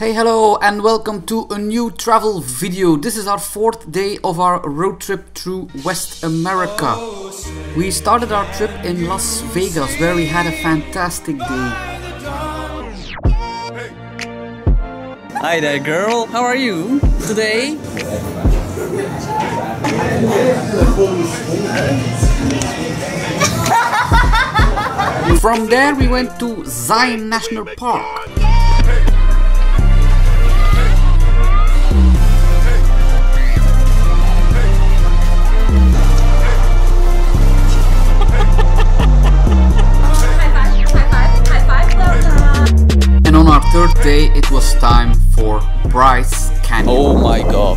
Hey, hello and welcome to a new travel video. This is our fourth day of our road trip through West America. We started our trip in Las Vegas where we had a fantastic day. Hi there girl, how are you today? From there we went to Zion National Park. Third day, it was time for Bryce Canyon. Oh my god.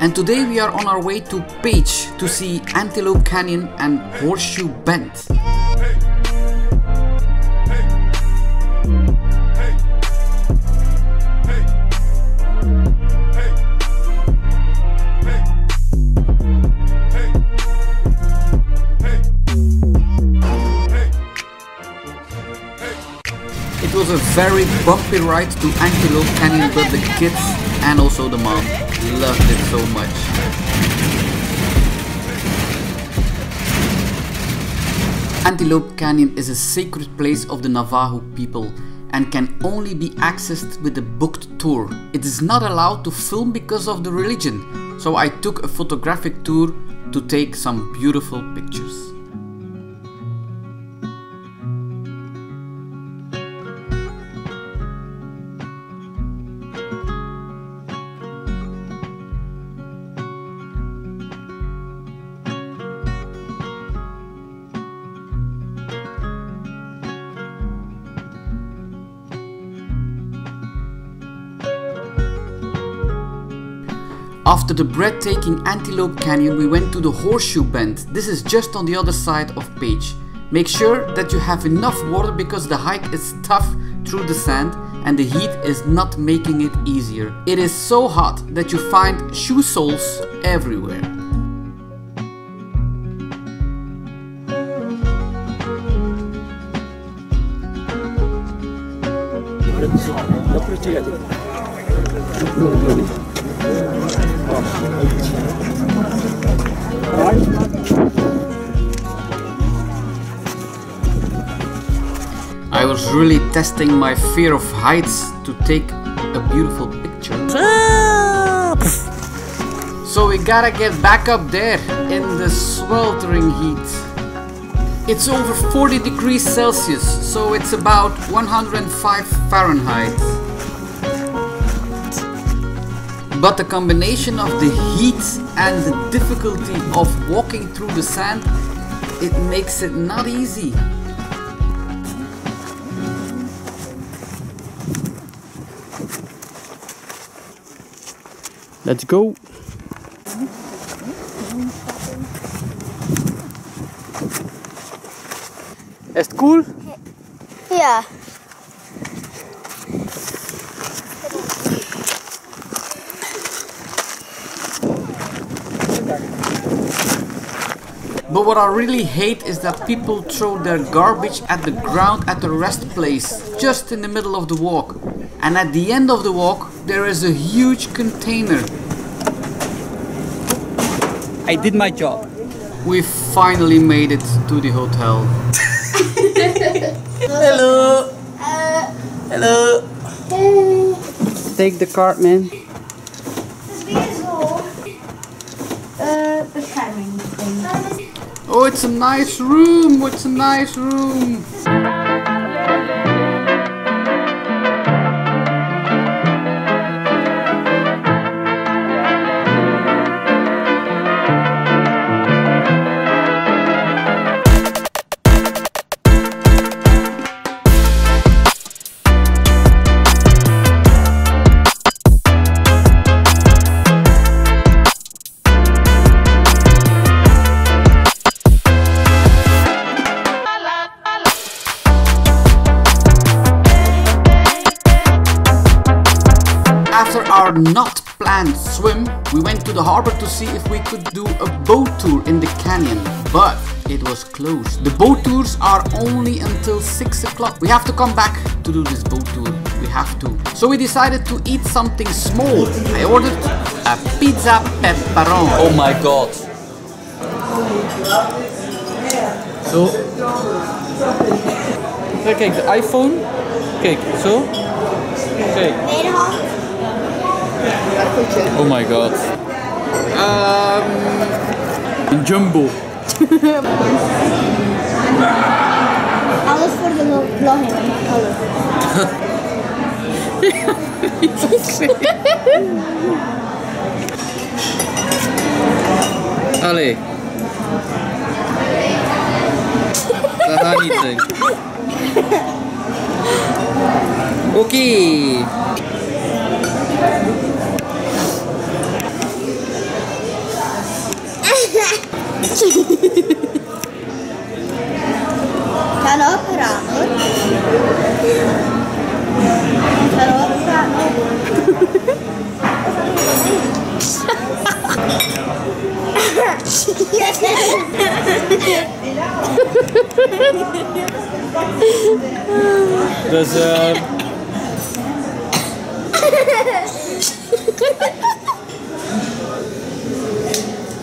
And today we are on our way to Page to see Antelope Canyon and Horseshoe Bend. It was a very bumpy ride to Antelope Canyon, but the kids and also the mom loved it so much. Antelope Canyon is a sacred place of the Navajo people and can only be accessed with a booked tour. It is not allowed to film because of the religion, so I took a photographic tour to take some beautiful pictures. After the breathtaking Antelope Canyon, we went to the Horseshoe Bend. This is just on the other side of Page. Make sure that you have enough water because the hike is tough through the sand and the heat is not making it easier. It is so hot that you find shoe soles everywhere. I was really testing my fear of heights to take a beautiful picture. So we gotta get back up there in the sweltering heat. It's over 40 degrees Celsius, so it's about 105 Fahrenheit. But the combination of the heat and the difficulty of walking through the sand, it makes it not easy. Let's go. Is it cool? Yeah. But what I really hate is that people throw their garbage at the ground at the rest place, just in the middle of the walk. And at the end of the walk, there is a huge container. I did my job. We finally made it to the hotel. Hello. Hello. Hello. Hey. Take the cart, man. Oh, it's a nice room! It's a nice room! not planned swim, we went to the harbor to see if we could do a boat tour in the canyon, but it was closed. The boat tours are only until 6 o'clock. We have to come back to do this boat tour. We have to. So we decided to eat something small. I ordered a pizza pepperoni. Oh my god. Zo. Ja, kijk, de iPhone. Kijk, zo. Kijk. Oh my god. Een jumbo. Alles voor de vlogging. Alles. Allee. Dat gaat niet zijn. Oké. Kan ook raar. Dus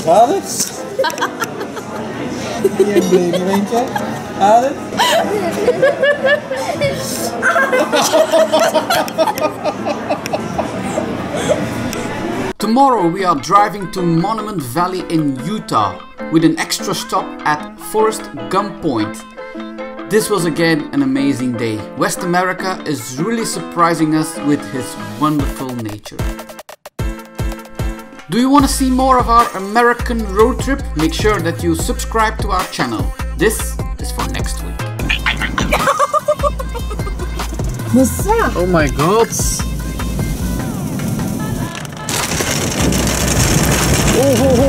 Alex? Je bleef een eentje. Alex? Tomorrow we are driving to Monument Valley in Utah with an extra stop at Forest Gunpoint. This was again an amazing day. West America is really surprising us with his wonderful nature. Do you want to see more of our American road trip? Make sure that you subscribe to our channel. This is for next week. What's that? Oh my god! Oh, oh, oh.